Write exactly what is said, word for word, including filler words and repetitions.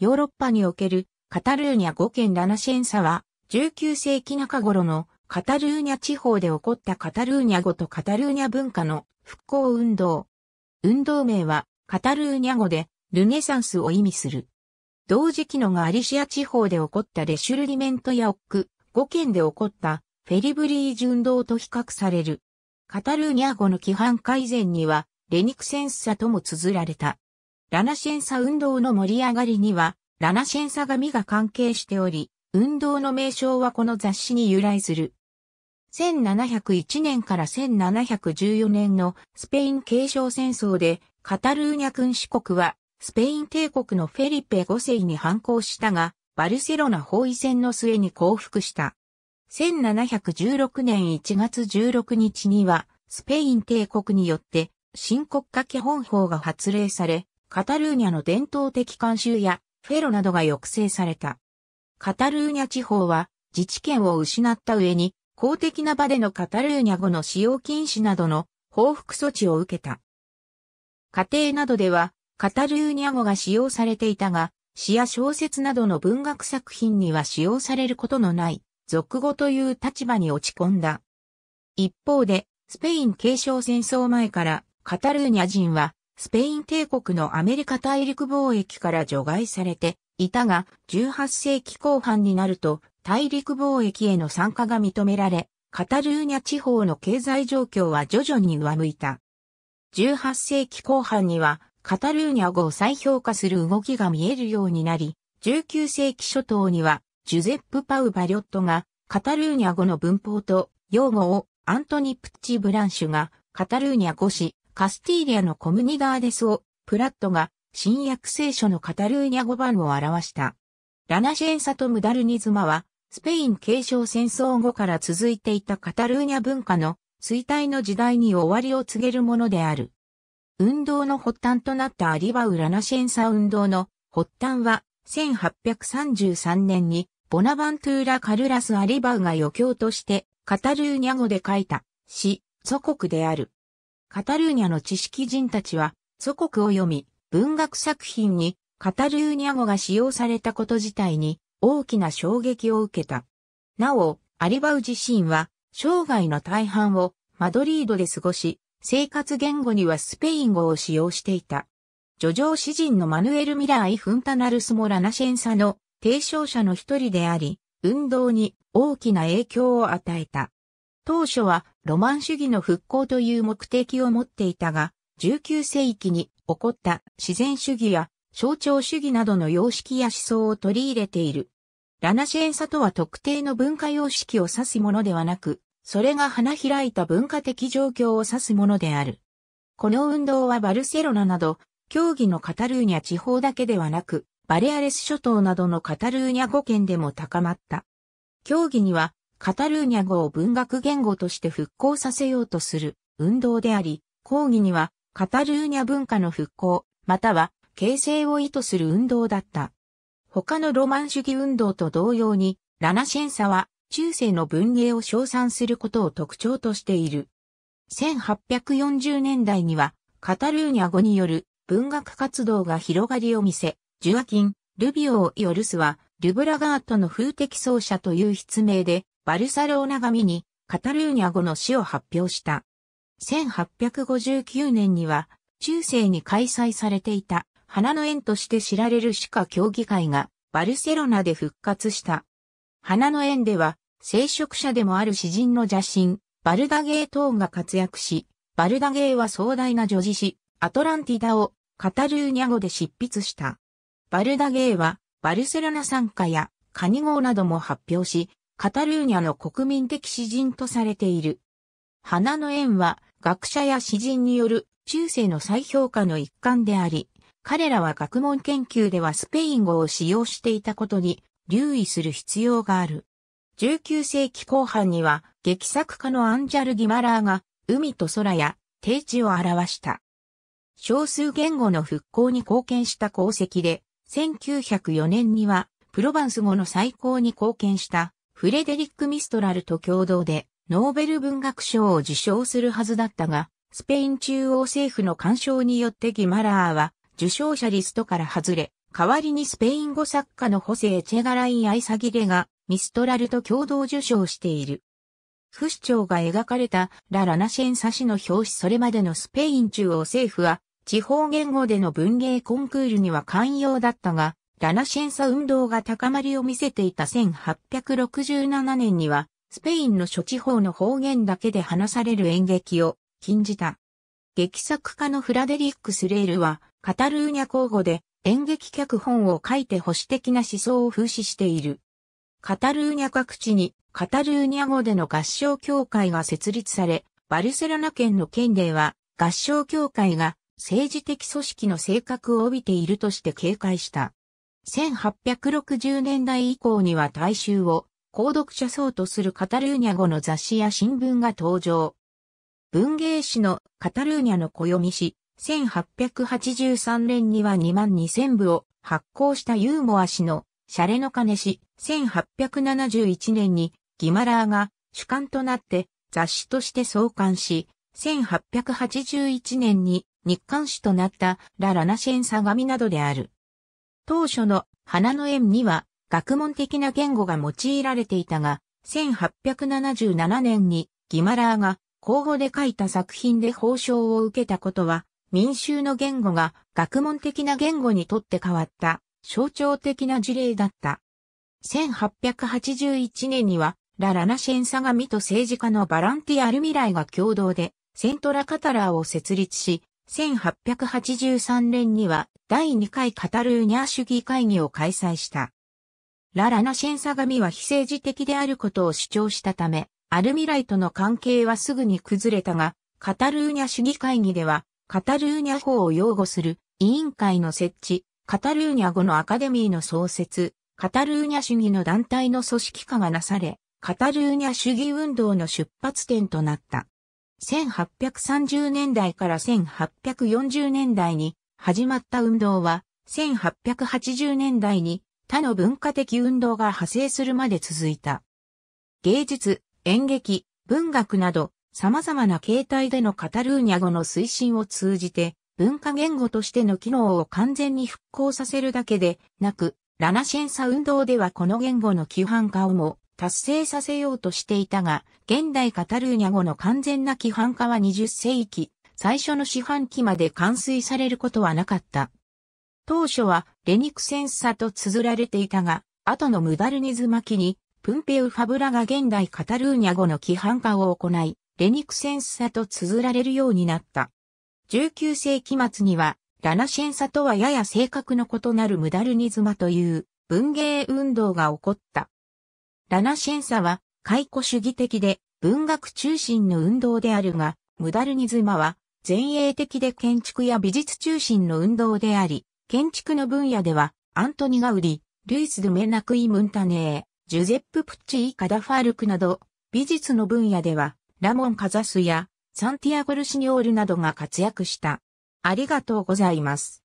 ヨーロッパにおけるカタルーニャご県ラナシェンサは、じゅうきゅう世紀中頃のカタルーニャ地方で起こったカタルーニャ語とカタルーニャ文化の復興運動。運動名はカタルーニャ語でルネサンスを意味する。同時期のガリシア地方で起こったレシュルリメントやオック、ご県で起こったフェリブリージ運動と比較される。カタルーニャ語の規範化以前にはレニクセンサとも綴られた。ラナシェンサ運動の盛り上がりにはラナシェンサ紙が関係しており、運動の名称はこの雑誌に由来する。せんななひゃくいちねんからせんななひゃくじゅうよねんのスペイン継承戦争でカタルーニャ君主国はスペイン帝国のフェリペご世に反抗したが、バルセロナ包囲戦の末に降伏した。せんななひゃくじゅうろくねんいちがつじゅうろくにちにはスペイン帝国によって新国家基本法が発令され、カタルーニャの伝統的慣習やフェロなどが抑制された。カタルーニャ地方は自治権を失った上に公的な場でのカタルーニャ語の使用禁止などの報復措置を受けた。家庭などではカタルーニャ語が使用されていたが、詩や小説などの文学作品には使用されることのない俗語という立場に落ち込んだ。一方でスペイン継承戦争前からカタルーニャ人はスペイン帝国のアメリカ大陸貿易から除外されていたが、じゅうはち世紀後半になると大陸貿易への参加が認められ、カタルーニャ地方の経済状況は徐々に上向いた。じゅうはち世紀後半にはカタルーニャ語を再評価する動きが見えるようになり、じゅうきゅう世紀初頭にはジュゼップ・パウ・バリョットがカタルーニャ語の文法と用語を、アントニ・プッチ・ブランシュがカタルーニャ語詞、カスティーリアのコムニダーデスを、プラットが新約聖書のカタルーニャ語版を表した。ラナシェンサとムダルニズマは、スペイン継承戦争後から続いていたカタルーニャ文化の衰退の時代に終わりを告げるものである。運動の発端となったアリバウ・ラナシェンサ運動の発端は、せんはっぴゃくさんじゅうさんねんにボナバントゥーラ・カルラス・アリバウが余興としてカタルーニャ語で書いた詩、祖国である。カタルーニャの知識人たちは、祖国を読み、文学作品にカタルーニャ語が使用されたこと自体に大きな衝撃を受けた。なお、アリバウ自身は生涯の大半をマドリードで過ごし、生活言語にはスペイン語を使用していた。叙情詩人のマヌエル・ミラーイ・フンタナルスもラナシェンサの提唱者の一人であり、運動に大きな影響を与えた。当初はロマン主義の復興という目的を持っていたが、じゅうきゅう世紀に起こった自然主義や象徴主義などの様式や思想を取り入れている。ラナシェンサとは特定の文化様式を指すものではなく、それが花開いた文化的状況を指すものである。この運動はバルセロナなど、競技のカタルーニャ地方だけではなく、バレアレス諸島などのカタルーニャ語圏でも高まった。競技には、カタルーニャ語を文学言語として復興させようとする運動であり、抗議には、カタルーニャ文化の復興、または形成を意図する運動だった。他のロマン主義運動と同様に、ラナシェンサは中世の文芸を称賛することを特徴としている。せんはっぴゃくよんじゅうねんだいには、カタルーニャ語による文学活動が広がりを見せ、ジュアキン・ルビオ・イオルスは、ルブラガートの風的奏者という筆名で、バルサローナ紙にカタルーニャ語の詩を発表した。せんはっぴゃくごじゅうきゅうねんには中世に開催されていた花の園として知られる歯科協議会がバルセロナで復活した。花の園では聖職者でもある詩人の邪神、バルダゲー等が活躍し、バルダゲーは壮大な叙事詩、アトランティダをカタルーニャ語で執筆した。バルダゲーはバルセロナ賛歌やカニ号なども発表し、カタルーニャの国民的詩人とされている。花の園は学者や詩人による中世の再評価の一環であり、彼らは学問研究ではスペイン語を使用していたことに留意する必要がある。じゅうきゅう世紀後半には劇作家のアンジャル・ギマラーが海と空や低地を表した。少数言語の復興に貢献した功績で、せんきゅうひゃくよねんにはプロヴァンス語の再興に貢献したフレデリック・ミストラルと共同で、ノーベル文学賞を受賞するはずだったが、スペイン中央政府の干渉によってギマラーは受賞者リストから外れ、代わりにスペイン語作家のホセ・エチェガライン・アイサギレがミストラルと共同受賞している。フシチョウが描かれたラ・ラナシェンサ誌の表紙それまでのスペイン中央政府は地方言語での文芸コンクールには寛容だったが、ラナシェンサ運動が高まりを見せていたせんはっぴゃくろくじゅうななねんにはスペインの諸地方の方言だけで話される演劇を禁じた。劇作家のフラデリック・スレールはカタルーニャ公語で演劇脚本を書いて保守的な思想を風刺している。カタルーニャ各地にカタルーニャ語での合唱協会が設立され、バルセロナ県の県令は合唱協会が政治的組織の性格を帯びているとして警戒した。せんはっぴゃくろくじゅうねんだい以降には大衆を購読者層とするカタルーニャ語の雑誌や新聞が登場。文芸誌のカタルーニャの暦誌、せんはっぴゃくはちじゅうさんねんにはにまんにせんぶを発行したユーモア誌のシャレの鐘誌、せんはっぴゃくななじゅういちねんにギマラーが主幹となって雑誌として創刊し、せんはっぴゃくはちじゅういちねんに日刊誌となったラ・ラナシェンサ紙などである。当初の花の縁には学問的な言語が用いられていたが、せんはっぴゃくななじゅうななねんにギマラーが口語で書いた作品で褒賞を受けたことは、民衆の言語が学問的な言語にとって変わった象徴的な事例だった。せんはっぴゃくはちじゅういちねんには、ラ・ラナシェンサ紙と政治家のバランティ・アルミライが共同で、セントラ・カタラーを設立し、せんはっぴゃくはちじゅうさんねんにはだいにかいカタルーニャ主義会議を開催した。ラ・ラナシェンサ紙は非政治的であることを主張したため、アルミライとの関係はすぐに崩れたが、カタルーニャ主義会議では、カタルーニャ法を擁護する委員会の設置、カタルーニャ語のアカデミーの創設、カタルーニャ主義の団体の組織化がなされ、カタルーニャ主義運動の出発点となった。せんはっぴゃくさんじゅうねんだいからせんはっぴゃくよんじゅうねんだいに始まった運動は、せんはっぴゃくはちじゅうねんだいに他の文化的運動が派生するまで続いた。芸術、演劇、文学など様々な形態でのカタルーニャ語の推進を通じて、文化言語としての機能を完全に復興させるだけでなく、ラナシェンサ運動ではこの言語の規範化をも達成させようとしていたが、現代カタルーニャ語の完全な規範化はにじゅっせいき、最初の四半期まで完遂されることはなかった。当初はレニクセンサと綴られていたが、後のムダルニズマ期に、プンペウ・ファブラが現代カタルーニャ語の規範化を行い、レニクセンサと綴られるようになった。じゅうきゅうせいきまつには、ラナシェンサとはやや性格の異なるムダルニズマという文芸運動が起こった。ラナシェンサは回顧主義的で文学中心の運動であるが、ムダルニズマは前衛的で建築や美術中心の運動であり、建築の分野ではアントニ・ガウディ、ルイス・ドゥメナクイ・ムンタネー、ジュゼップ・プッチ・イ・カダファルクなど、美術の分野ではラモン・カザスやサンティアゴ・ルシニョールなどが活躍した。ありがとうございます。